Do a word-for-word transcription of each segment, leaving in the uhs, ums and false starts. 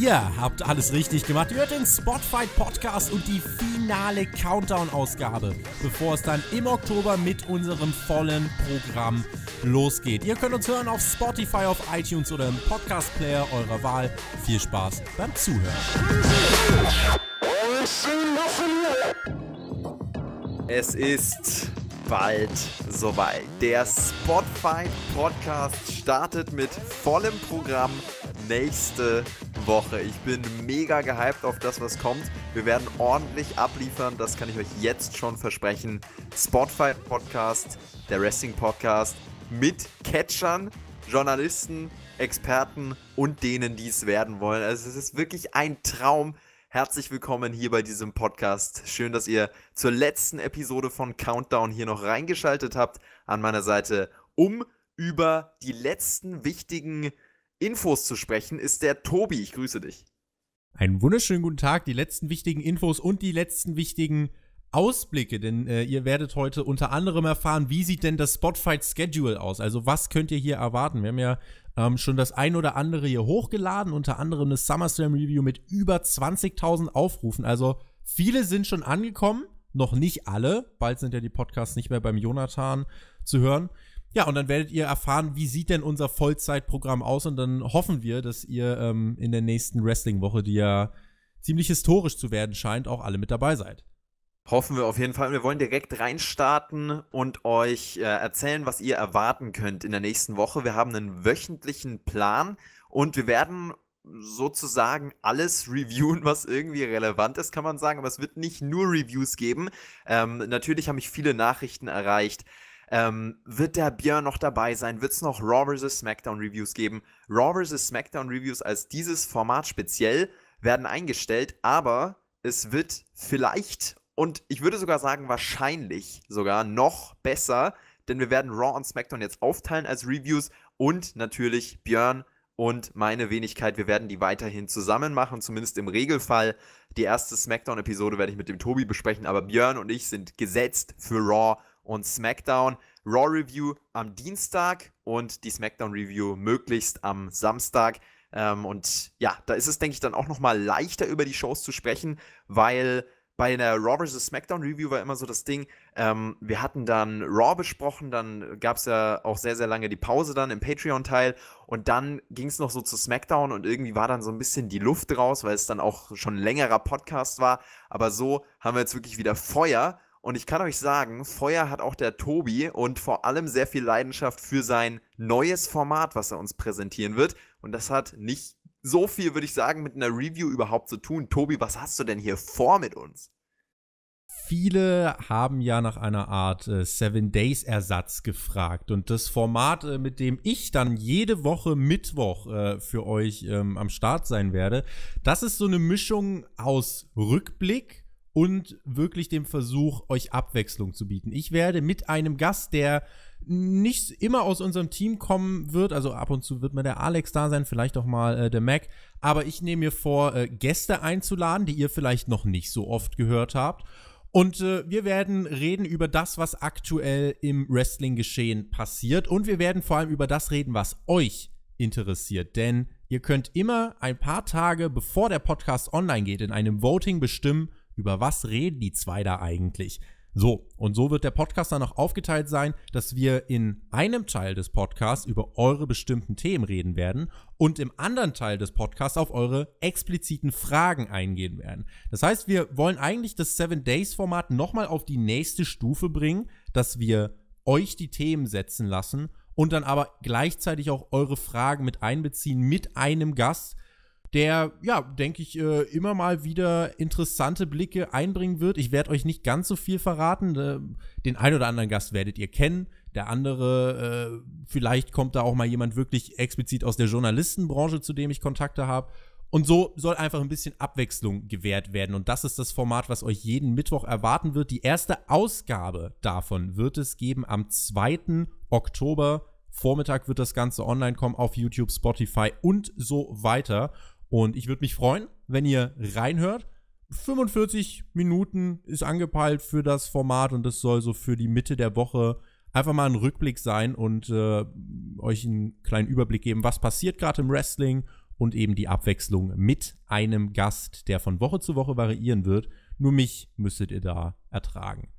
Ihr habt alles richtig gemacht. Ihr hört den Spotfight Podcast und die finale Countdown-Ausgabe, bevor es dann im Oktober mit unserem vollen Programm losgeht. Ihr könnt uns hören auf Spotify, auf iTunes oder im Podcast-Player eurer Wahl. Viel Spaß beim Zuhören. Es ist bald soweit. Der Spotfight Podcast startet mit vollem Programm nächste Woche. Ich bin mega gehypt auf das, was kommt. Wir werden ordentlich abliefern, das kann ich euch jetzt schon versprechen. Spotfight Podcast, der Wrestling Podcast mit Catchern, Journalisten, Experten und denen, die es werden wollen. Also es ist wirklich ein Traum. Herzlich willkommen hier bei diesem Podcast. Schön, dass ihr zur letzten Episode von Countdown hier noch reingeschaltet habt. An meiner Seite, um über die letzten wichtigen Infos zu sprechen, ist der Tobi. Ich grüße dich. Einen wunderschönen guten Tag. Die letzten wichtigen Infos und die letzten wichtigen Ausblicke, denn äh, ihr werdet heute unter anderem erfahren, wie sieht denn das Spotfight-Schedule aus? Also was könnt ihr hier erwarten? Wir haben ja ähm, schon das ein oder andere hier hochgeladen, unter anderem eine SummerSlam-Review mit über zwanzigtausend Aufrufen. Also viele sind schon angekommen, noch nicht alle. Bald sind ja die Podcasts nicht mehr beim Jonathan zu hören. Ja, und dann werdet ihr erfahren, wie sieht denn unser Vollzeitprogramm aus, und dann hoffen wir, dass ihr ähm, in der nächsten Wrestling-Woche, die ja ziemlich historisch zu werden scheint, auch alle mit dabei seid. Hoffen wir auf jeden Fall. Wir wollen direkt reinstarten und euch äh, erzählen, was ihr erwarten könnt in der nächsten Woche. Wir haben einen wöchentlichen Plan und wir werden sozusagen alles reviewen, was irgendwie relevant ist, kann man sagen. Aber es wird nicht nur Reviews geben. Ähm, natürlich haben mich viele Nachrichten erreicht. Ähm, wird der Björn noch dabei sein? Wird es noch Raw versus. Smackdown Reviews geben? Raw versus. Smackdown Reviews als dieses Format speziell werden eingestellt, aber es wird vielleicht... Und ich würde sogar sagen, wahrscheinlich sogar noch besser, denn wir werden Raw und SmackDown jetzt aufteilen als Reviews und natürlich Björn und meine Wenigkeit, wir werden die weiterhin zusammen machen, zumindest im Regelfall. Die erste SmackDown-Episode werde ich mit dem Tobi besprechen, aber Björn und ich sind gesetzt für Raw und SmackDown. Raw-Review am Dienstag und die SmackDown-Review möglichst am Samstag. Ähm, und ja, da ist es, denke ich, dann auch nochmal leichter, über die Shows zu sprechen, weil... Bei der Raw versus. Smackdown Review war immer so das Ding, ähm, wir hatten dann Raw besprochen, dann gab es ja auch sehr, sehr lange die Pause dann im Patreon-Teil und dann ging es noch so zu Smackdown und irgendwie war dann so ein bisschen die Luft raus, weil es dann auch schon ein längerer Podcast war, aber so haben wir jetzt wirklich wieder Feuer und ich kann euch sagen, Feuer hat auch der Tobi und vor allem sehr viel Leidenschaft für sein neues Format, was er uns präsentieren wird, und das hat nicht so viel, würde ich sagen, mit einer Review überhaupt zu tun. Tobi, was hast du denn hier vor mit uns? Viele haben ja nach einer Art äh, Seven Days Ersatz gefragt. Und das Format, äh, mit dem ich dann jede Woche Mittwoch äh, für euch ähm, am Start sein werde, das ist so eine Mischung aus Rückblick und wirklich dem Versuch, euch Abwechslung zu bieten. Ich werde mit einem Gast, der nicht immer aus unserem Team kommen wird, also ab und zu wird mal der Alex da sein, vielleicht auch mal äh, der Mac, aber ich nehme mir vor, äh, Gäste einzuladen, die ihr vielleicht noch nicht so oft gehört habt, und äh, wir werden reden über das, was aktuell im Wrestling-Geschehen passiert, und wir werden vor allem über das reden, was euch interessiert, denn ihr könnt immer ein paar Tage, bevor der Podcast online geht, in einem Voting bestimmen, über was reden die zwei da eigentlich. So, und so wird der Podcast dann auch aufgeteilt sein, dass wir in einem Teil des Podcasts über eure bestimmten Themen reden werden und im anderen Teil des Podcasts auf eure expliziten Fragen eingehen werden. Das heißt, wir wollen eigentlich das Seven-Days-Format nochmal auf die nächste Stufe bringen, dass wir euch die Themen setzen lassen und dann aber gleichzeitig auch eure Fragen mit einbeziehen mit einem Gast, der, ja, denke ich, äh, immer mal wieder interessante Blicke einbringen wird. Ich werde euch nicht ganz so viel verraten. Äh, den einen oder anderen Gast werdet ihr kennen. Der andere, äh, vielleicht kommt da auch mal jemand wirklich explizit aus der Journalistenbranche, zu dem ich Kontakte habe. Und so soll einfach ein bisschen Abwechslung gewährt werden. Und das ist das Format, was euch jeden Mittwoch erwarten wird. Die erste Ausgabe davon wird es geben am zweiten Oktober. Vormittag wird das Ganze online kommen auf YouTube, Spotify und so weiter. Und ich würde mich freuen, wenn ihr reinhört. fünfundvierzig Minuten ist angepeilt für das Format und das soll so für die Mitte der Woche einfach mal ein Rückblick sein und äh, euch einen kleinen Überblick geben, was passiert gerade im Wrestling und eben die Abwechslung mit einem Gast, der von Woche zu Woche variieren wird. Nur mich müsstet ihr da ertragen.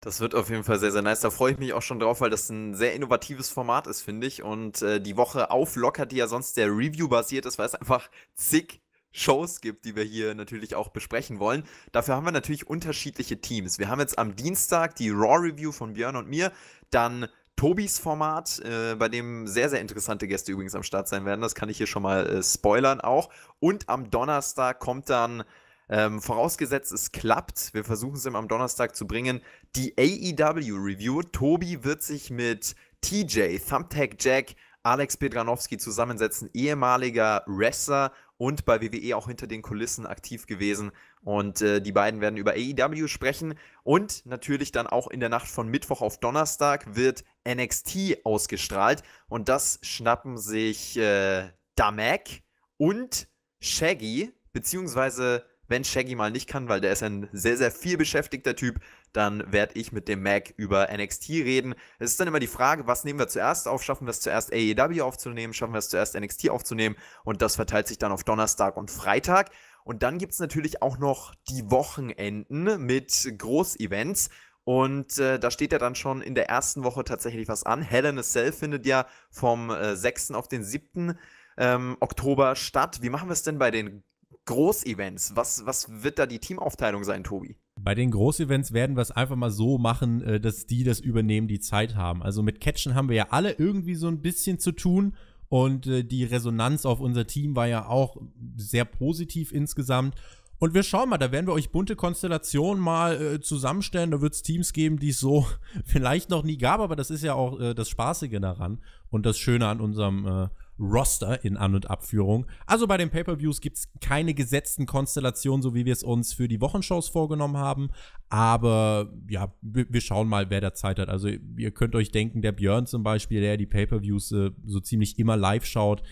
Das wird auf jeden Fall sehr, sehr nice. Da freue ich mich auch schon drauf, weil das ein sehr innovatives Format ist, finde ich. Und äh, die Woche auflockert, die ja sonst der Review basiert ist, weil es einfach zig Shows gibt, die wir hier natürlich auch besprechen wollen. Dafür haben wir natürlich unterschiedliche Teams. Wir haben jetzt am Dienstag die Raw-Review von Björn und mir, dann Tobis Format, äh, bei dem sehr, sehr interessante Gäste übrigens am Start sein werden. Das kann ich hier schon mal äh, spoilern auch. Und am Donnerstag kommt dann, ähm, vorausgesetzt es klappt, wir versuchen es ihm am Donnerstag zu bringen, die A E W-Review. Tobi wird sich mit T J, Thumbtack Jack, Alex Bedranowsky zusammensetzen, ehemaliger Wrestler und bei W W E auch hinter den Kulissen aktiv gewesen. Und äh, die beiden werden über A E W sprechen. Und natürlich dann auch in der Nacht von Mittwoch auf Donnerstag wird N X T ausgestrahlt. Und das schnappen sich äh, Damek und Shaggy, beziehungsweise wenn Shaggy mal nicht kann, weil der ist ein sehr, sehr viel beschäftigter Typ, dann werde ich mit dem Mac über N X T reden. Es ist dann immer die Frage, was nehmen wir zuerst auf? Schaffen wir es zuerst A E W aufzunehmen? Schaffen wir es zuerst N X T aufzunehmen? Und das verteilt sich dann auf Donnerstag und Freitag. Und dann gibt es natürlich auch noch die Wochenenden mit Großevents. Und äh, da steht ja dann schon in der ersten Woche tatsächlich was an. Hell in a Cell findet ja vom äh, sechsten auf den siebten Ähm, Oktober statt. Wie machen wir es denn bei den Großevents? Was, was wird da die Teamaufteilung sein, Tobi? Bei den Großevents werden wir es einfach mal so machen, dass die das übernehmen, die Zeit haben. Also mit Catchen haben wir ja alle irgendwie so ein bisschen zu tun und die Resonanz auf unser Team war ja auch sehr positiv insgesamt. Und wir schauen mal, da werden wir euch bunte Konstellationen mal äh, zusammenstellen. Da wird es Teams geben, die es so vielleicht noch nie gab, aber das ist ja auch äh, das Spaßige daran und das Schöne an unserem äh, Roster in An- und Abführung. Also bei den Pay-Per-Views gibt es keine gesetzten Konstellationen, so wie wir es uns für die Wochenshows vorgenommen haben. Aber ja, wir, wir schauen mal, wer da Zeit hat. Also ihr könnt euch denken, der Björn zum Beispiel, der die Pay-Per-Views äh, so ziemlich immer live schaut,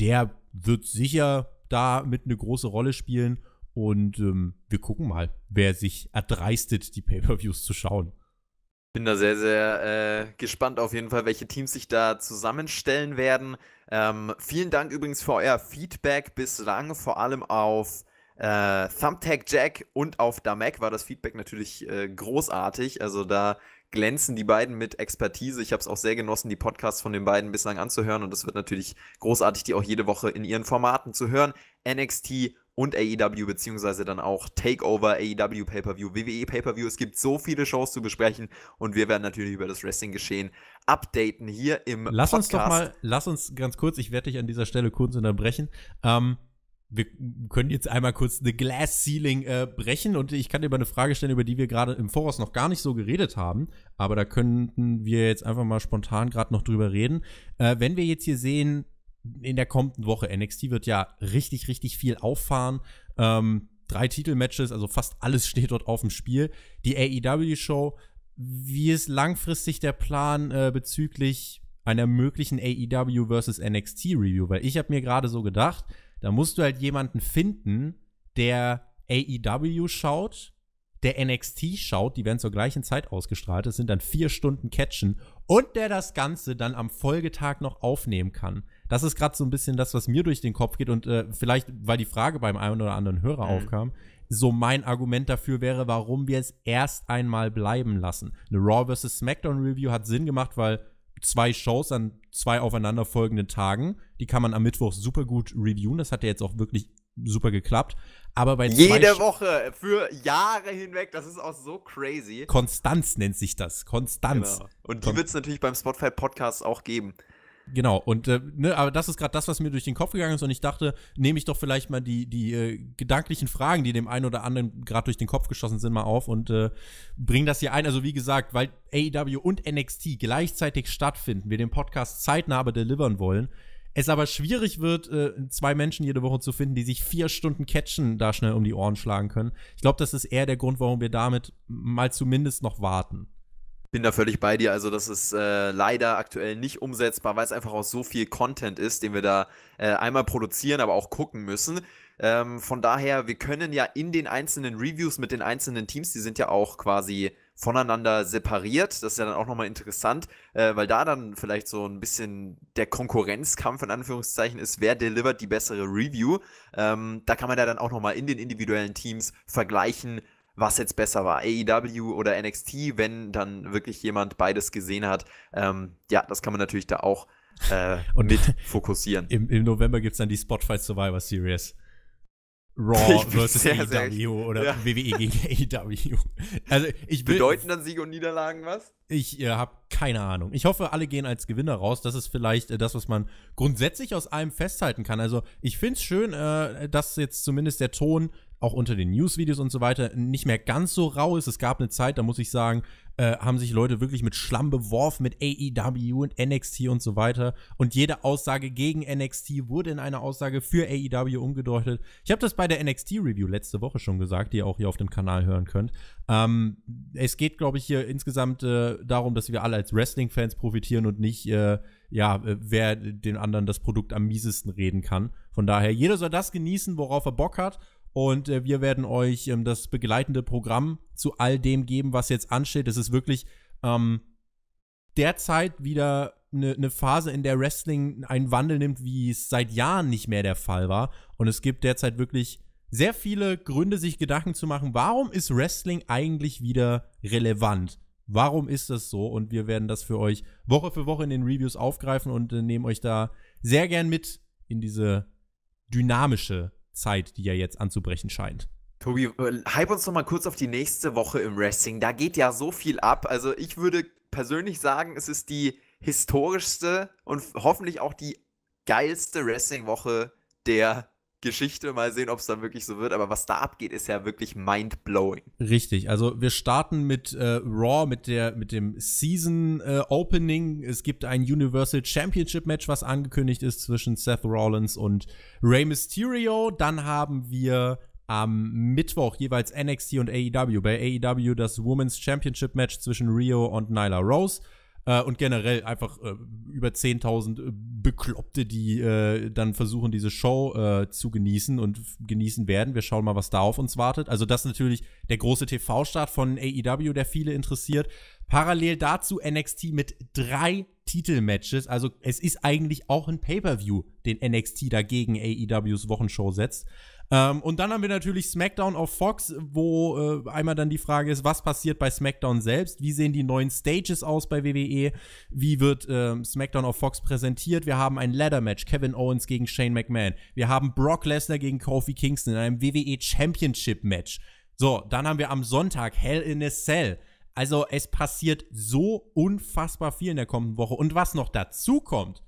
der wird sicher da mit eine große Rolle spielen. Und ähm, wir gucken mal, wer sich erdreistet, die Pay-Per-Views zu schauen. Bin da sehr, sehr äh, gespannt auf jeden Fall, welche Teams sich da zusammenstellen werden. Ähm, vielen Dank übrigens für euer Feedback bislang, vor allem auf äh, Thumbtack Jack und auf Damek war das Feedback natürlich äh, großartig. Also da glänzen die beiden mit Expertise. Ich habe es auch sehr genossen, die Podcasts von den beiden bislang anzuhören. Und es wird natürlich großartig, die auch jede Woche in ihren Formaten zu hören. N X T und A E W, beziehungsweise dann auch Takeover, A E W Pay-Per-View, W W E Pay-Per-View. Es gibt so viele Shows zu besprechen und wir werden natürlich über das Wrestling-Geschehen updaten hier im Podcast. Lass uns doch mal, lass uns ganz kurz, ich werde dich an dieser Stelle kurz unterbrechen, ähm, wir können jetzt einmal kurz eine Glass Ceiling äh, brechen und ich kann dir mal eine Frage stellen, über die wir gerade im Voraus noch gar nicht so geredet haben, aber da könnten wir jetzt einfach mal spontan gerade noch drüber reden. Äh, wenn wir jetzt hier sehen, in der kommenden Woche, N X T wird ja richtig, richtig viel auffahren. Ähm, drei Titelmatches, also fast alles steht dort auf dem Spiel. Die A E W-Show, wie ist langfristig der Plan äh, bezüglich einer möglichen A E W versus. N X T-Review? Weil ich habe mir gerade so gedacht, da musst du halt jemanden finden, der A E W schaut, der N X T schaut, die werden zur gleichen Zeit ausgestrahlt, das sind dann vier Stunden Catchen und der das Ganze dann am Folgetag noch aufnehmen kann. Das ist gerade so ein bisschen das, was mir durch den Kopf geht und äh, vielleicht, weil die Frage beim einen oder anderen Hörer mhm. aufkam, so mein Argument dafür wäre, warum wir es erst einmal bleiben lassen. Eine Raw versus. Smackdown Review hat Sinn gemacht, weil zwei Shows an zwei aufeinanderfolgenden Tagen, die kann man am Mittwoch super gut reviewen, das hat ja jetzt auch wirklich super geklappt, aber bei zwei jede Woche, für Jahre hinweg, das ist auch so crazy. Konstanz nennt sich das, Konstanz. Genau. Und die wird es natürlich beim Spotfight Podcast auch geben. Genau, und äh, ne, aber das ist gerade das, was mir durch den Kopf gegangen ist und ich dachte, nehme ich doch vielleicht mal die, die äh, gedanklichen Fragen, die dem einen oder anderen gerade durch den Kopf geschossen sind, mal auf und äh, bringe das hier ein. Also wie gesagt, weil A E W und N X T gleichzeitig stattfinden, wir den Podcast zeitnah aber delivern wollen, es aber schwierig wird, äh, zwei Menschen jede Woche zu finden, die sich vier Stunden Catchen da schnell um die Ohren schlagen können. Ich glaube, das ist eher der Grund, warum wir damit mal zumindest noch warten. Bin da völlig bei dir, also das ist äh, leider aktuell nicht umsetzbar, weil es einfach auch so viel Content ist, den wir da äh, einmal produzieren, aber auch gucken müssen. Ähm, von daher, wir können ja in den einzelnen Reviews mit den einzelnen Teams, die sind ja auch quasi voneinander separiert. Das ist ja dann auch nochmal interessant, äh, weil da dann vielleicht so ein bisschen der Konkurrenzkampf in Anführungszeichen ist, wer delivert die bessere Review. Ähm, da kann man ja dann auch nochmal in den individuellen Teams vergleichen, was jetzt besser war, A E W oder N X T, wenn dann wirklich jemand beides gesehen hat. Ähm, ja, das kann man natürlich da auch äh, und mit fokussieren. Im, im November gibt es dann die Spotfight Survivor Series. Raw versus. A E W oder ja. W W E gegen A E W. Also ich will, bedeuten dann Siege und Niederlagen was? Ich äh, habe keine Ahnung. Ich hoffe, alle gehen als Gewinner raus. Das ist vielleicht äh, das, was man grundsätzlich aus allem festhalten kann. Also ich finde es schön, äh, dass jetzt zumindest der Ton auch unter den News-Videos und so weiter nicht mehr ganz so rau ist. Es gab eine Zeit, da muss ich sagen, äh, haben sich Leute wirklich mit Schlamm beworfen, mit A E W und N X T und so weiter. Und jede Aussage gegen N X T wurde in eine Aussage für A E W umgedeutet. Ich habe das bei der N X T-Review letzte Woche schon gesagt, die ihr auch hier auf dem Kanal hören könnt. Ähm, es geht, glaube ich, hier insgesamt äh, darum, dass wir alle als Wrestling-Fans profitieren und nicht, äh, ja, wer den anderen das Produkt am miesesten reden kann. Von daher, jeder soll das genießen, worauf er Bock hat. Und äh, wir werden euch ähm, das begleitende Programm zu all dem geben, was jetzt ansteht. Es ist wirklich ähm, derzeit wieder eine ne Phase, in der Wrestling einen Wandel nimmt, wie es seit Jahren nicht mehr der Fall war. Und es gibt derzeit wirklich sehr viele Gründe, sich Gedanken zu machen, warum ist Wrestling eigentlich wieder relevant? Warum ist das so? Und wir werden das für euch Woche für Woche in den Reviews aufgreifen und äh, nehmen euch da sehr gern mit in diese dynamische Zeit, die ja jetzt anzubrechen scheint. Tobi, hype uns noch mal kurz auf die nächste Woche im Wrestling. Da geht ja so viel ab. Also ich würde persönlich sagen, es ist die historischste und hoffentlich auch die geilste Wrestling-Woche der Geschichte. Mal sehen, ob es dann wirklich so wird. Aber was da abgeht, ist ja wirklich mindblowing. Richtig. Also wir starten mit äh, Raw, mit der, mit dem Season äh, Opening. Es gibt ein Universal Championship Match, was angekündigt ist zwischen Seth Rollins und Rey Mysterio. Dann haben wir am Mittwoch jeweils N X T und A E W. Bei A E W das Women's Championship Match zwischen Rio und Nyla Rose. Äh, und generell einfach äh, über zehntausend Bekloppte, die äh, dann versuchen, diese Show äh, zu genießen und genießen werden. Wir schauen mal, was da auf uns wartet. Also das ist natürlich der große T V-Start von A E W, der viele interessiert. Parallel dazu N X T mit drei Titelmatches. Also es ist eigentlich auch ein Pay-Per-View, den N X T dagegen A E Ws Wochenshow setzt. Ähm, und dann haben wir natürlich SmackDown auf Fox, wo äh, einmal dann die Frage ist, was passiert bei SmackDown selbst? Wie sehen die neuen Stages aus bei W W E? Wie wird äh, SmackDown auf Fox präsentiert? Wir haben ein Ladder-Match, Kevin Owens gegen Shane McMahon. Wir haben Brock Lesnar gegen Kofi Kingston in einem W W E Championship-Match. So, dann haben wir am Sonntag Hell in a Cell. Also es passiert so unfassbar viel in der kommenden Woche. Und was noch dazu kommt,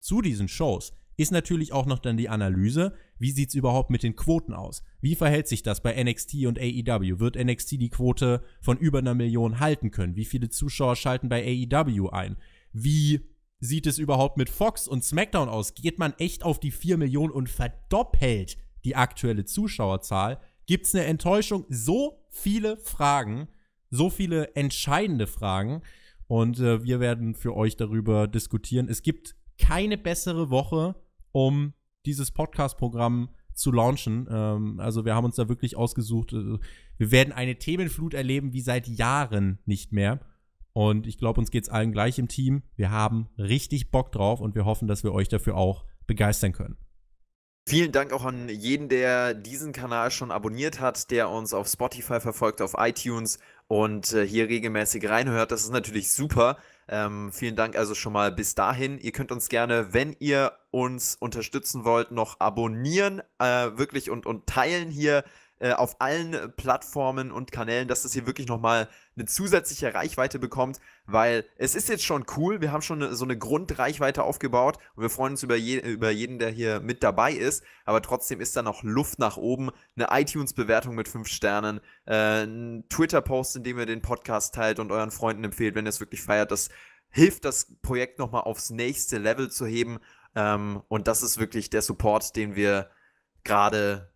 zu diesen Shows, ist natürlich auch noch dann die Analyse, wie sieht es überhaupt mit den Quoten aus? Wie verhält sich das bei N X T und A E W? Wird N X T die Quote von über einer Million halten können? Wie viele Zuschauer schalten bei A E W ein? Wie sieht es überhaupt mit Fox und SmackDown aus? Geht man echt auf die vier Millionen und verdoppelt die aktuelle Zuschauerzahl? Gibt es eine Enttäuschung? So viele Fragen, so viele entscheidende Fragen. Und äh, wir werden für euch darüber diskutieren. Es gibt keine bessere Woche, um dieses Podcast-Programm zu launchen. Ähm, also wir haben uns da wirklich ausgesucht. Äh, wir werden eine Themenflut erleben wie seit Jahren nicht mehr. Und ich glaube, uns geht's allen gleich im Team. Wir haben richtig Bock drauf und wir hoffen, dass wir euch dafür auch begeistern können. Vielen Dank auch an jeden, der diesen Kanal schon abonniert hat, der uns auf Spotify verfolgt, auf iTunes und äh, hier regelmäßig reinhört. Das ist natürlich super. Ähm, vielen Dank also schon mal bis dahin. Ihr könnt uns gerne, wenn ihr uns unterstützen wollt, noch abonnieren, äh, wirklich und, und teilen hier äh, auf allen Plattformen und Kanälen, dass das hier wirklich nochmal eine zusätzliche Reichweite bekommt, weil es ist jetzt schon cool, wir haben schon eine, so eine Grundreichweite aufgebaut und wir freuen uns über, je, über jeden, der hier mit dabei ist, aber trotzdem ist da noch Luft nach oben, eine iTunes-Bewertung mit fünf Sternen, äh, ein Twitter-Post, in dem ihr den Podcast teilt und euren Freunden empfehlt, wenn ihr es wirklich feiert, das hilft, das Projekt nochmal aufs nächste Level zu heben, ähm, und das ist wirklich der Support, den wir gerade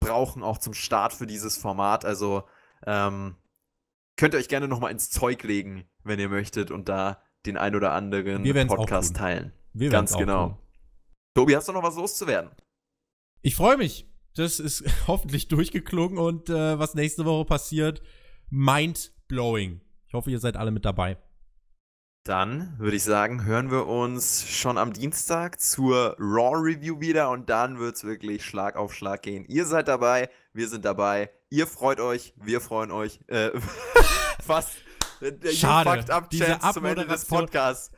brauchen, auch zum Start für dieses Format, also ähm, könnt ihr euch gerne nochmal ins Zeug legen, wenn ihr möchtet, und da den ein oder anderen Podcast teilen. Wir werden es auch tun. Ganz genau. Tobi, hast du noch was loszuwerden? Ich freue mich. Das ist hoffentlich durchgeklungen und äh, was nächste Woche passiert, mind flowing. Ich hoffe, ihr seid alle mit dabei. Dann würde ich sagen, hören wir uns schon am Dienstag zur Raw-Review wieder und dann wird es wirklich Schlag auf Schlag gehen. Ihr seid dabei, wir sind dabei, ihr freut euch, wir freuen euch. Äh, fast Schade, diese Abmoderation des Podcasts.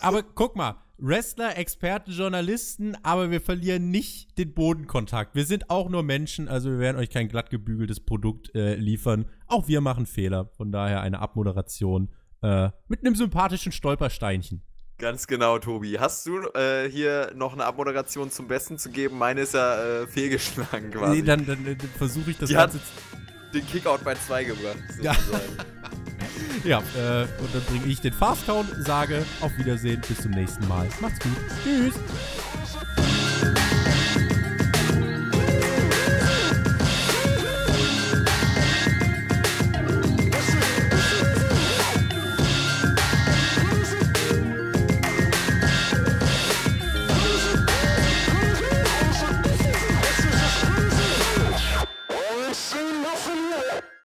Aber guck mal, Wrestler, Experten, Journalisten, aber wir verlieren nicht den Bodenkontakt. Wir sind auch nur Menschen, also wir werden euch kein glatt gebügeltes Produkt äh, liefern. Auch wir machen Fehler, von daher eine Abmoderation äh, mit einem sympathischen Stolpersteinchen. Ganz genau, Tobi. Hast du äh, hier noch eine Abmoderation zum Besten zu geben? Meine ist ja äh, fehlgeschlagen quasi. Nee, dann, dann, dann versuche ich das Ganze. Den Kickout bei zwei gebracht, sozusagen. Ja, ja äh, und dann bringe ich den Fast Count, sage auf Wiedersehen, bis zum nächsten Mal. Macht's gut. Tschüss.